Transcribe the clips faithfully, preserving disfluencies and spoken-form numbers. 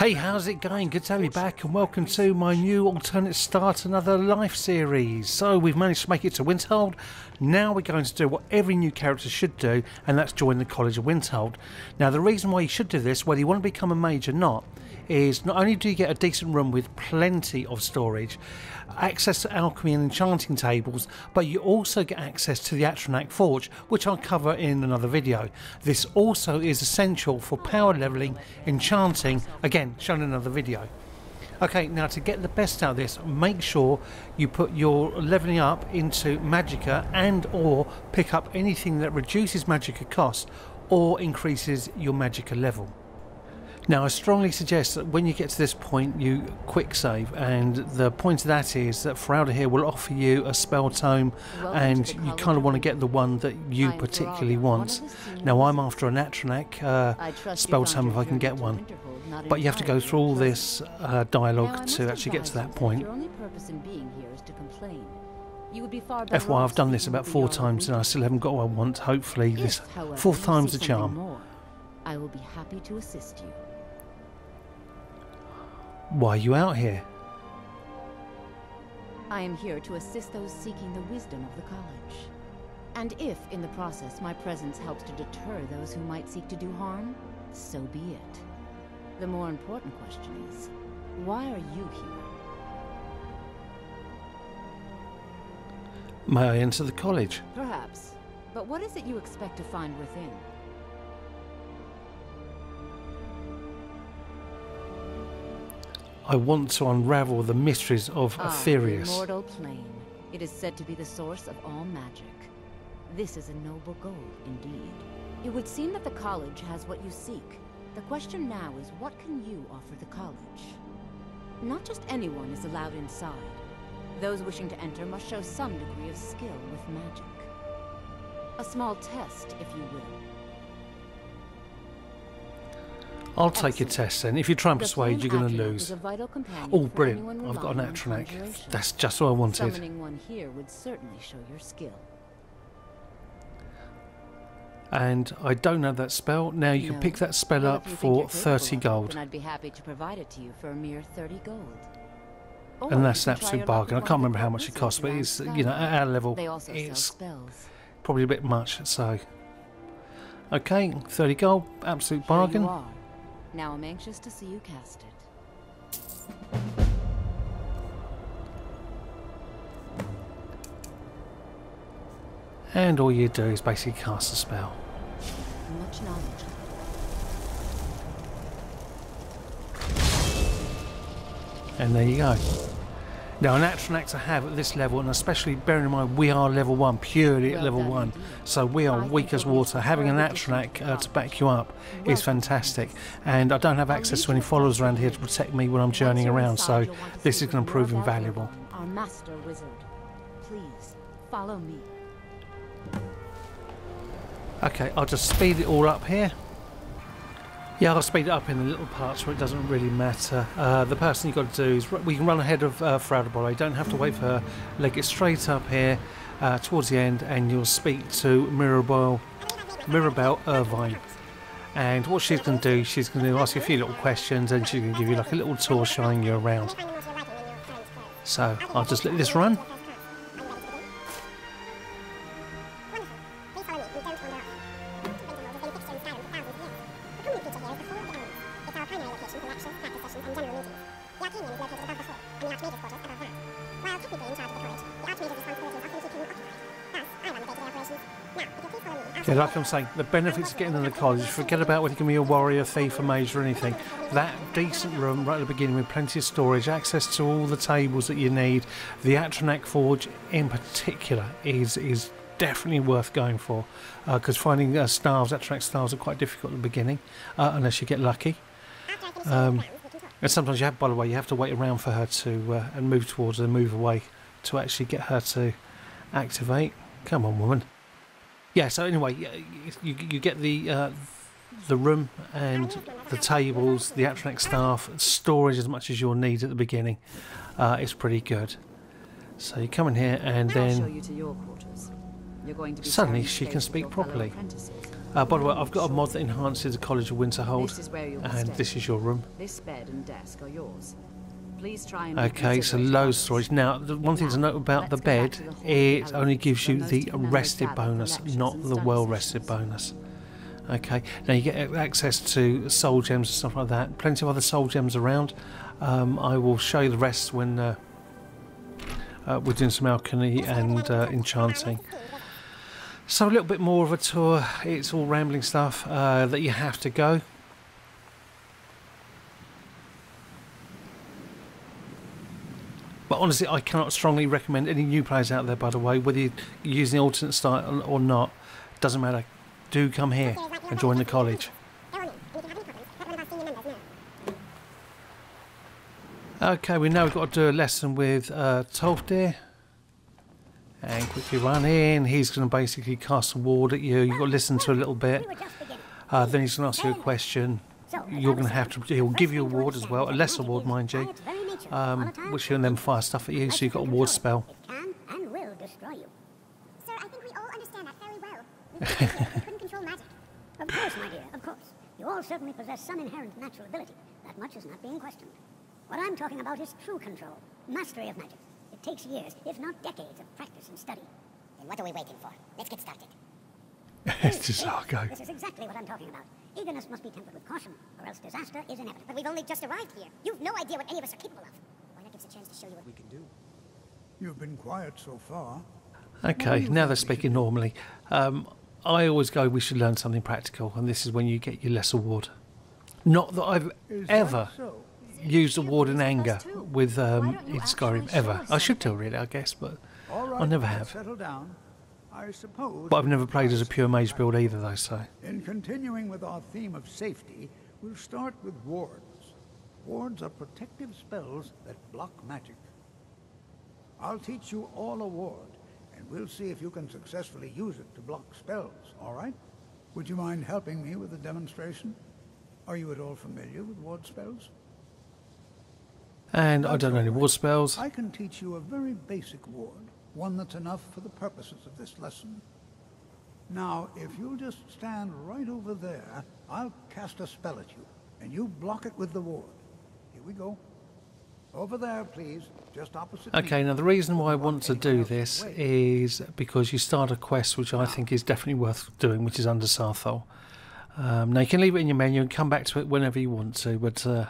Hey, how's it going? Good to have you back and welcome to my new Alternate Start Another Life series. So we've managed to make it to Winterhold. Now we're going to do what every new character should do, and that's join the College of Winterhold. Now the reason why you should do this, whether you want to become a mage or not, is not only do you get a decent room with plenty of storage, access to alchemy and enchanting tables, but you also get access to the Atronach Forge, which I'll cover in another video. This also is essential for power leveling, enchanting, again shown in another video. Okay, now to get the best out of this, make sure you put your leveling up into Magicka and or pick up anything that reduces Magicka cost or increases your Magicka level. Now I strongly suggest that when you get to this point you quick save, and the point of that is that Faralda here will offer you a spell tome and you kind of want to get the one that you particularly want. Now I'm after an Atronach uh, spell tome if I can get one, but you have to go through all this uh, dialogue to actually get to that point. F Y I, I've done this about four times and I still haven't got what I want. Hopefully this fourth time's the charm. I will be happy to assist you. Why are you out here? I am here to assist those seeking the wisdom of the college. And if, in the process, my presence helps to deter those who might seek to do harm, so be it. The more important question is, why are you here? May I enter the college? Perhaps. But what is it you expect to find within? I want to unravel the mysteries of Aetherius. Ah, the mortal plane. It is said to be the source of all magic. This is a noble goal indeed. It would seem that the college has what you seek. The question now is, what can you offer the college? Not just anyone is allowed inside. Those wishing to enter must show some degree of skill with magic. A small test, if you will. I'll Excellent. take your test then. If you try and persuade, you're going to lose. Oh, brilliant. I've got an Atronach. That's just what I wanted. Summoning one here would certainly show your skill. And I don't have that spell. Now you no, can pick that spell up for thirty gold. I'd be happy to provide it to you for a mere thirty gold. Or and that's an absolute bargain. I can't remember how much it costs, but it's, you know, at our level, it's probably a bit much. So, okay, thirty gold, absolute bargain. Now I'm anxious to see you cast it. And all you do is basically cast a spell. Much knowledge. And there you go. Now an Atronach to have at this level, and especially bearing in mind we are level one, purely at level one, so we are weak as water. Having an Atronach uh, to back you up is fantastic, and I don't have access to any followers around here to protect me when I'm journeying around, so this is going to prove invaluable. Our master wizard, please follow me. Okay, I'll just speed it all up here. Yeah, I'll speed it up in the little parts where it doesn't really matter. Uh, the person you've got to do is... We can run ahead of uh, Faralda, by the way. Don't have to wait for her. Leg it straight up here uh, towards the end, and you'll speak to Mirabelle, Mirabelle Irvine. And what she's going to do, she's going to ask you a few little questions, and she's going to give you like a little tour showing you around. So, I'll just let this run. Yeah, like I'm saying, the benefits of getting into the college, forget about whether you can be a warrior, thief, a mage or anything. That decent room right at the beginning with plenty of storage, access to all the tables that you need, the Atronach Forge in particular is is definitely worth going for, because uh, finding uh, staves, Atronach staves are quite difficult at the beginning, uh, unless you get lucky. Um, and sometimes you have, by the way, you have to wait around for her to uh, and move towards her, move away to actually get her to activate. Come on, woman. Yeah, so anyway, you, you get the uh, the room and the tables, the Atronach staff, storage as much as you'll need at the beginning. Uh, it's pretty good. So you come in here and then suddenly she can speak properly. Uh, by the way, I've got a mod that enhances the College of Winterhold, this is where you'll and stay. This is your room. This bed and desk are yours. Please try and okay, so low storage. Now, the one thing to note about the bed, it only gives you the rested bonus, not the well-rested bonus. Okay, now you get access to soul gems and stuff like that. Plenty of other soul gems around. Um, I will show you the rest when uh, uh, we're doing some alchemy and uh, enchanting. So a little bit more of a tour. It's all rambling stuff uh, that you have to go. But honestly, I cannot strongly recommend any new players out there, by the way, whether you're using the alternate start or not, doesn't matter. Do come here and join the college. Okay, we know we've got to do a lesson with uh, Tolfdir. And quickly run in. He's going to basically cast a ward at you. You've got to listen to a little bit. Uh, then he's going to ask you a question. You're going to have to... He'll give you a ward as well. A lesser ward, mind you. Um, which he'll then fire stuff at you, so you've got a ward spell. Of course, my dear, of course. You all certainly possess some inherent natural ability. That much is not being questioned. What I'm talking about is true control. Mastery of magic. It takes years, if not decades, of practice and study. Then what are we waiting for? Let's get started. It's just our go. This is exactly what I'm talking about. Eagerness must be tempered with caution, or else disaster is inevitable. But we've only just arrived here. You've no idea what any of us are capable of. Why not give us a chance to show you what we can do? You've been quiet so far. Okay, now they're speaking normally. Um, I always go, we should learn something practical, and this is when you get your lesser ward. Not that I've ever... used a ward in anger with um, in Skyrim ever. I should do really, I guess, but I never have. But I've never played as a pure mage build either, though. So. In continuing with our theme of safety, we'll start with wards. Wards are protective spells that block magic. I'll teach you all a ward, and we'll see if you can successfully use it to block spells. All right? Would you mind helping me with a demonstration? Are you at all familiar with ward spells? And I don't know any ward spells. I can teach you a very basic ward, one that's enough for the purposes of this lesson. Now, if you'll just stand right over there, I'll cast a spell at you, and you block it with the ward. Here we go. Over there, please, just opposite. Okay, now the reason why I want to do this is because you start a quest which I think is definitely worth doing, which is under Sarthol. Um, now you can leave it in your menu and come back to it whenever you want to, but uh,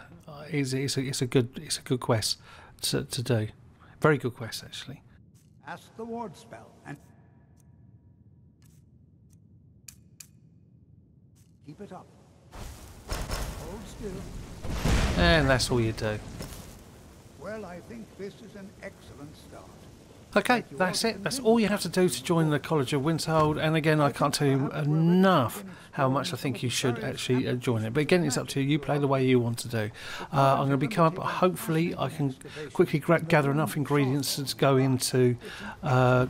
it's, it's, a, it's a good it's a good quest to, to do. Very good quest actually. Ask the ward spell and keep it up. Hold still. And that's all you do. Well, I think this is an excellent start. Okay, that's it. That's all you have to do to join the College of Winterhold. And again, I can't tell you enough how much I think you should actually join it. But again, it's up to you. You play the way you want to do. Uh, I'm going to be coming up. Hopefully, I can quickly gather enough ingredients to go into uh,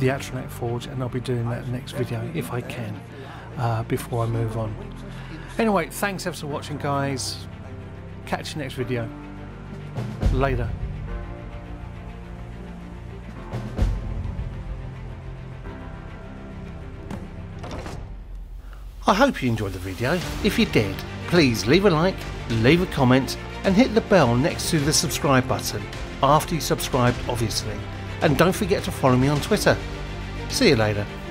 the Atronach Forge. And I'll be doing that next video, if I can, uh, before I move on. Anyway, thanks ever for watching, guys. Catch you next video. Later. I hope you enjoyed the video. If you did, please leave a like, leave a comment and hit the bell next to the subscribe button, after you subscribed obviously. And don't forget to follow me on Twitter. See you later.